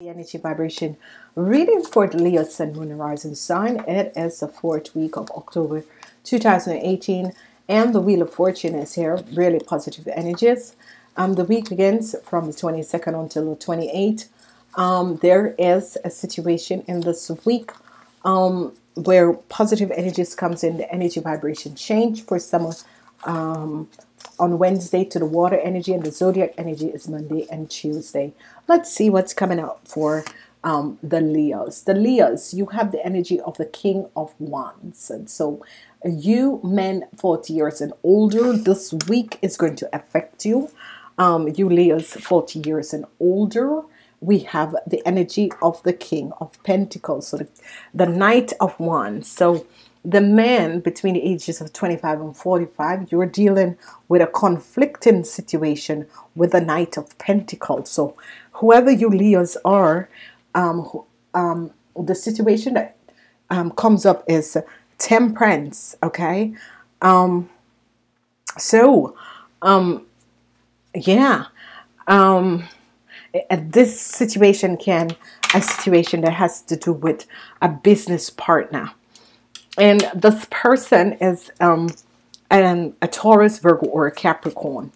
The energy vibration reading for the Leo Sun, Moon, and Rising sign. It is the 4th week of October 2018, and the Wheel of Fortune is here. Really positive energies. The week begins from the 22nd until the 28th. There is a situation in this week where positive energies comes in. The energy vibration change for some of on Wednesday to the water energy, and the zodiac energy is Monday and Tuesday. Let's see what's coming out for the Leos. The Leos, you have the energy of the King of Wands, and so you men 40 years and older this week is going to affect you. You Leos 40 years and older, we have the energy of the King of Pentacles, so the Knight of Wands. So the men between the ages of 25 and 45, you're dealing with a conflicting situation with the Knight of Pentacles. So whoever you Leos are, the situation that comes up is temperance, okay? This situation can be a situation that has to do with a business partner. And this person is a Taurus, Virgo, or a Capricorn,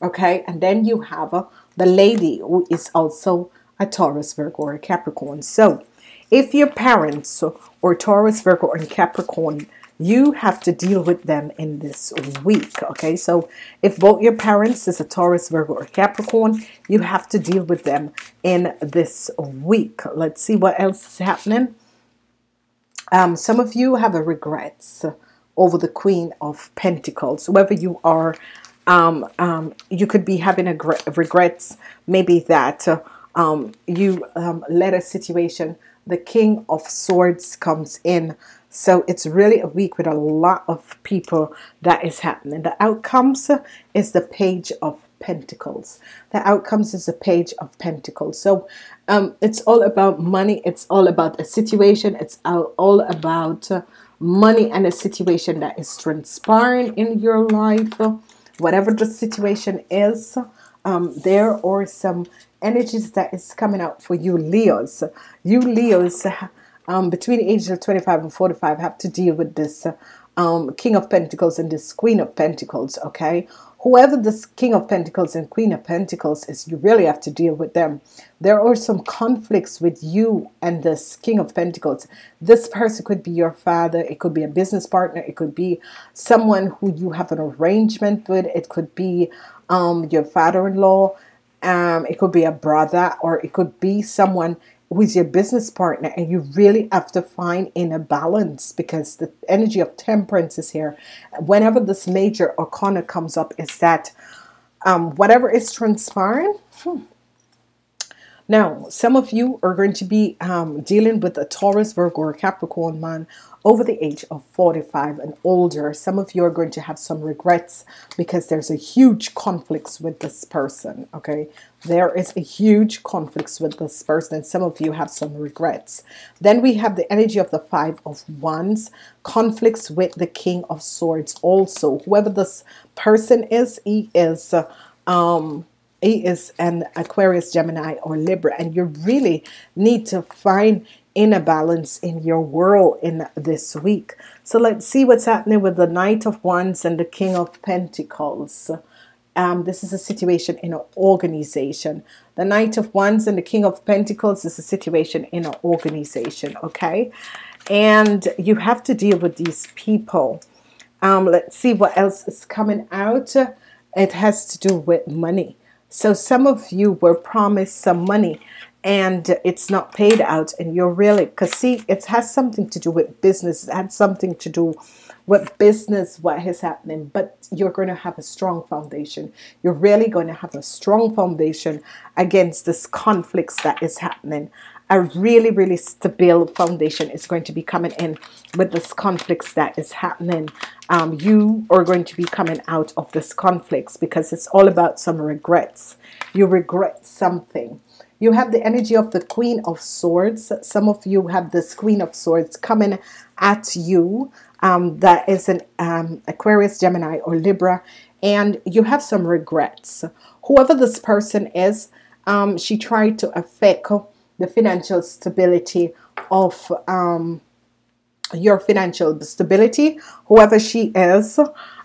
okay? And then you have the lady who is also a Taurus, Virgo, or a Capricorn. So if your parents or Taurus, Virgo, or Capricorn, you have to deal with them in this week, okay? So if both your parents is a Taurus, Virgo, or Capricorn, you have to deal with them in this week. Let's see what else is happening. Some of you have a regrets over the Queen of Pentacles. Whoever you are, you could be having a regrets, maybe that you let a situation. The King of Swords comes in, so it's really a week with a lot of people that is happening. The outcomes is the Page of Pentacles. The outcomes is the Page of Pentacles. So it's all about money. It's all about a situation. It's all about money and a situation that is transpiring in your life. Whatever the situation is, there are some energies that is coming out for you Leos. You Leos between the ages of 25 and 45 have to deal with this King of Pentacles and this Queen of Pentacles, okay? Whoever this King of Pentacles and Queen of Pentacles is, you really have to deal with them. There are some conflicts with you and this King of Pentacles. This person could be your father. It could be a business partner. It could be someone who you have an arrangement with. It could be your father-in-law. It could be a brother, or it could be someone who is your business partner, and you really have to find in a balance because the energy of temperance is here. Whenever this major arcana comes up, is that whatever is transpiring. Now, some of you are going to be dealing with a Taurus, Virgo, or Capricorn man over the age of 45 and older. Some of you are going to have some regrets because there's a huge conflict with this person, okay? There is a huge conflict with this person, and some of you have some regrets. Then we have the energy of the Five of Wands, conflicts with the King of Swords also. Whoever this person is, he is... He is an Aquarius, Gemini, or Libra, and you really need to find inner balance in your world in this week. So let's see what's happening with the Knight of Wands and the King of Pentacles. This is a situation in an organization. The Knight of Wands and the King of Pentacles is a situation in an organization, okay? And you have to deal with these people. Let's see what else is coming out. It has to do with money. So some of you were promised some money and it's not paid out, and you're really, because see, it has something to do with business. It had something to do with business, what is happening, but you're going to have a strong foundation. You're really going to have a strong foundation against this conflicts that is happening. A really, really stable foundation is going to be coming in with this conflicts that is happening. You are going to be coming out of this conflicts because it's all about some regrets. You regret something. You have the energy of the Queen of Swords. Some of you have this Queen of Swords coming at you. That is an Aquarius, Gemini, or Libra. And you have some regrets. Whoever this person is, she tried to affect the financial stability of your financial stability, whoever she is.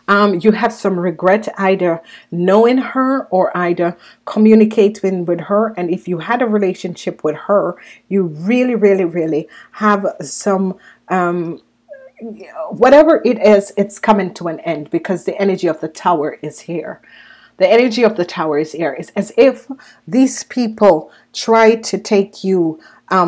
You have some regret either knowing her or either communicating with her. And if you had a relationship with her, you really, really, really have some, whatever it is, it's coming to an end, because the energy of the tower is here. The energy of the tower is here. It's as if these people try to take you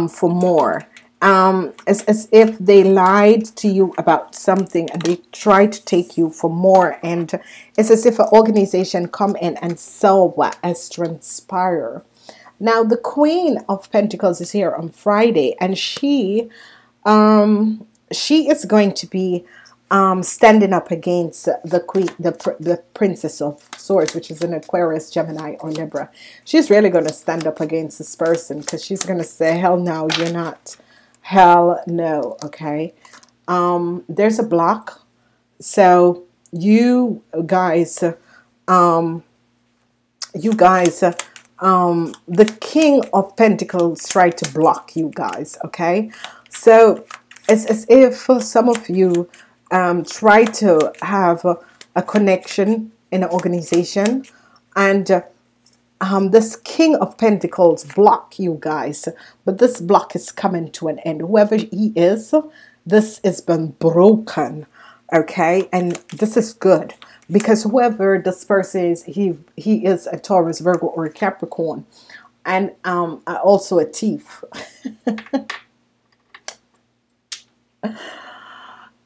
for more. It's as if they lied to you about something and they try to take you for more, and it's as if an organization come in and saw what has transpired. Now the Queen of Pentacles is here on Friday, and she is going to be standing up against the Queen, the Princess of Swords, which is an Aquarius, Gemini, or Libra. She's really going to stand up against this person, because she's going to say, hell no, you're not. Hell no. Okay, there's a block, so you guys the King of Pentacles tried to block you guys. Okay, so it's as if some of you try to have a connection in an organization, and this King of Pentacles block you guys, but this block is coming to an end. Whoever he is, this has been broken, okay? And this is good, because whoever this person is, he is a Taurus, Virgo, or a Capricorn, and also a thief.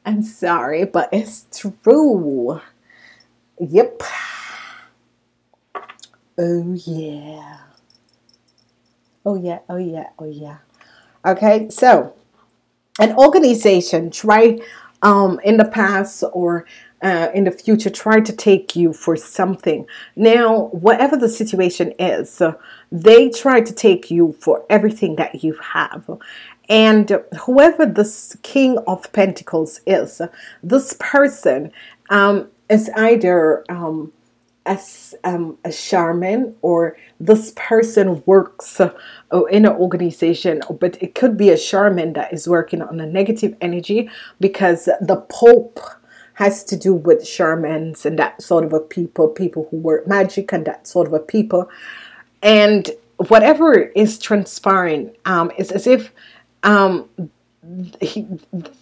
I'm sorry, but it's true. Yep. Oh yeah, oh yeah, oh yeah, oh yeah. Okay, so an organization tried in the past or in the future tried to take you for something. Now whatever the situation is, they try to take you for everything that you have. And whoever this King of Pentacles is, this person is either a shaman, or this person works in an organization, but it could be a shaman that is working on a negative energy, because the Pope has to do with shamans and that sort of a people who work magic and that sort of a people. And whatever is transpiring, it's as if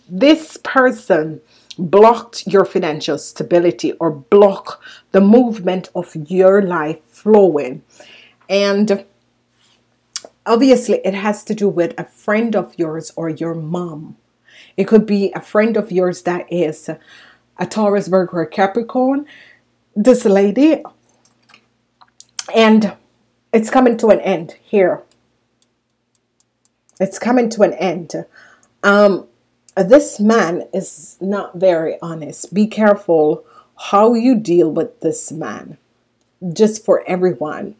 this person blocked your financial stability or block the movement of your life flowing. And obviously it has to do with a friend of yours or your mom. It could be a friend of yours that is a Taurus, Virgo, or Capricorn, this lady, and it's coming to an end here. It's coming to an end. This man is not very honest. Be careful how you deal with this man. Just for everyone,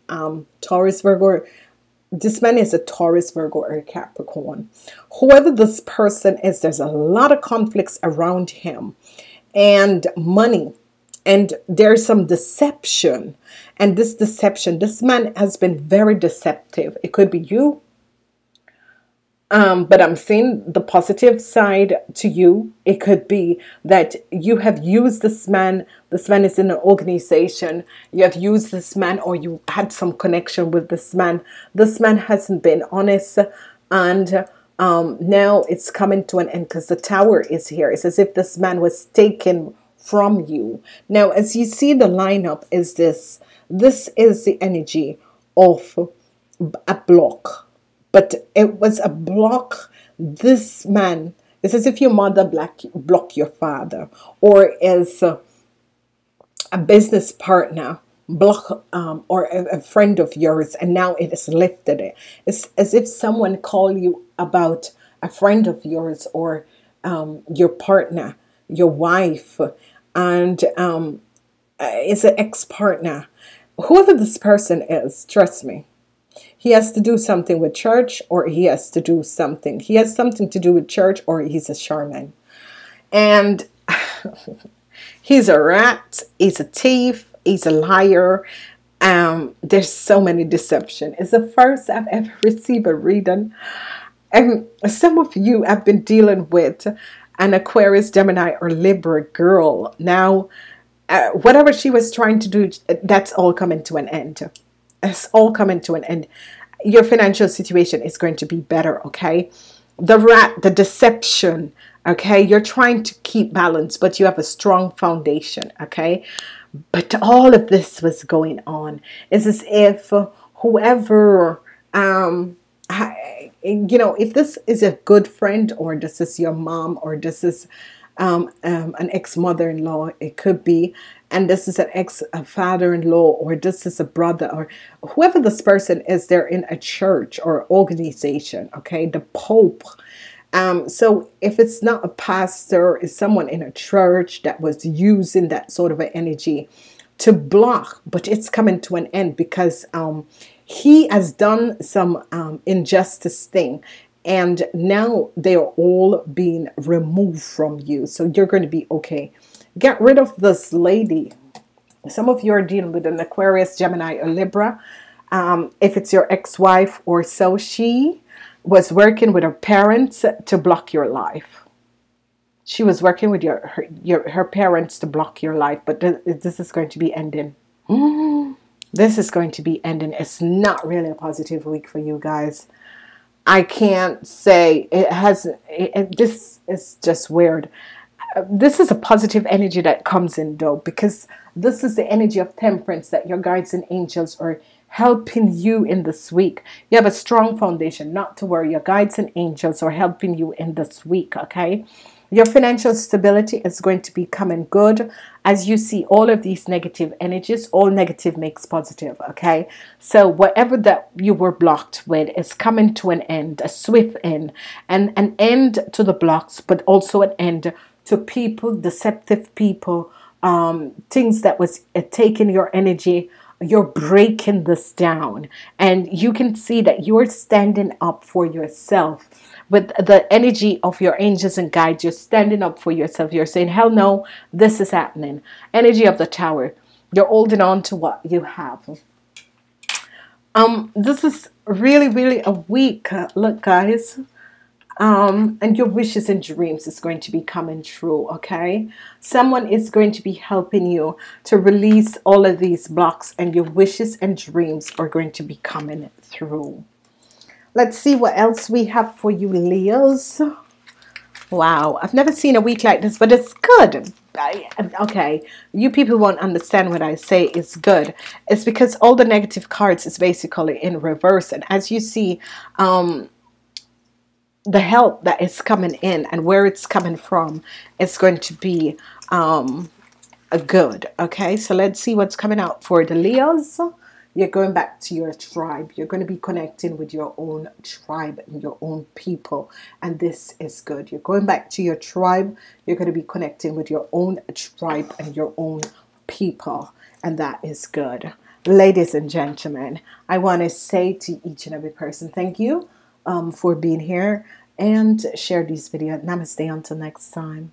Taurus, Virgo, this man is a Taurus, Virgo, or a Capricorn. Whoever this person is, there's a lot of conflicts around him, and money, and there's some deception. And this deception, this man has been very deceptive. It could be you. But I'm seeing the positive side to you. It could be that you have used this man. This man is in an organization. You have used this man, or you had some connection with this man. This man hasn't been honest, and now it's coming to an end, because the tower is here. It's as if this man was taken from you. Now, as you see, the lineup is this. This is the energy of a block. But it was a block. This man, it's as if your mother block your father, or as a business partner block or a friend of yours, and now it is lifted. It's as if someone called you about a friend of yours, or your partner, your wife, and it's an ex-partner. Whoever this person is, trust me, he has to do something with church, or he has to do something. He has something to do with church, or he's a shaman. And he's a rat. He's a thief. He's a liar. There's so many deception. It's the first I've ever received a reading. And some of you have been dealing with an Aquarius, Gemini, or Libra girl. Now, whatever she was trying to do, that's all coming to an end. It's all coming to an end. Your financial situation is going to be better, okay? The rat, the deception, okay? You're trying to keep balance, but you have a strong foundation, okay? But all of this was going on. It's as if whoever, you know, if this is a good friend, or this is your mom, or this is an ex-mother-in-law, it could be, and this is an ex-father-in-law, or this is a brother, or whoever this person is, they're in a church or organization, okay? The Pope. So if it's not a pastor, it's someone in a church that was using that sort of an energy to block, but it's coming to an end, because he has done some injustice thing, and now they are all being removed from you. So you're going to be okay. Get rid of this lady. Some of you are dealing with an Aquarius, Gemini, or Libra. If it's your ex-wife or so, she was working with her parents to block your life. She was working with her parents to block your life, but this is going to be ending. This is going to be ending. It's not really a positive week for you guys. I can't say it has. This is just weird. This is a positive energy that comes in though, because this is the energy of temperance that your guides and angels are helping you in this week. You have a strong foundation, not to worry. Your guides and angels are helping you in this week, okay? Your financial stability is going to be coming good as you see all of these negative energies. All negative makes positive, okay? So whatever that you were blocked with is coming to an end, a swift end, and an end to the blocks, but also an end to people, deceptive people, things that was taking your energy. You're breaking this down, and you can see that you're standing up for yourself with the energy of your angels and guides. You're standing up for yourself. You're saying, hell no, this is happening. Energy of the tower. You're holding on to what you have. This is really, really a week. Look, guys. And your wishes and dreams is going to be coming true, okay? Someone is going to be helping you to release all of these blocks, and your wishes and dreams are going to be coming through. Let's see what else we have for you, Leos. Wow, I've never seen a week like this, but it's good. Okay, you people won't understand what I say is good. It's because all the negative cards is basically in reverse, and as you see, the help that is coming in and where it's coming from is going to be a good, okay? So let's see what's coming out for the Leos. You're going back to your tribe. You're going to be connecting with your own tribe and your own people, and this is good. You're going back to your tribe. You're going to be connecting with your own tribe and your own people, and that is good. Ladies and gentlemen, I want to say to each and every person, thank you for being here, and share this video. Namaste until next time.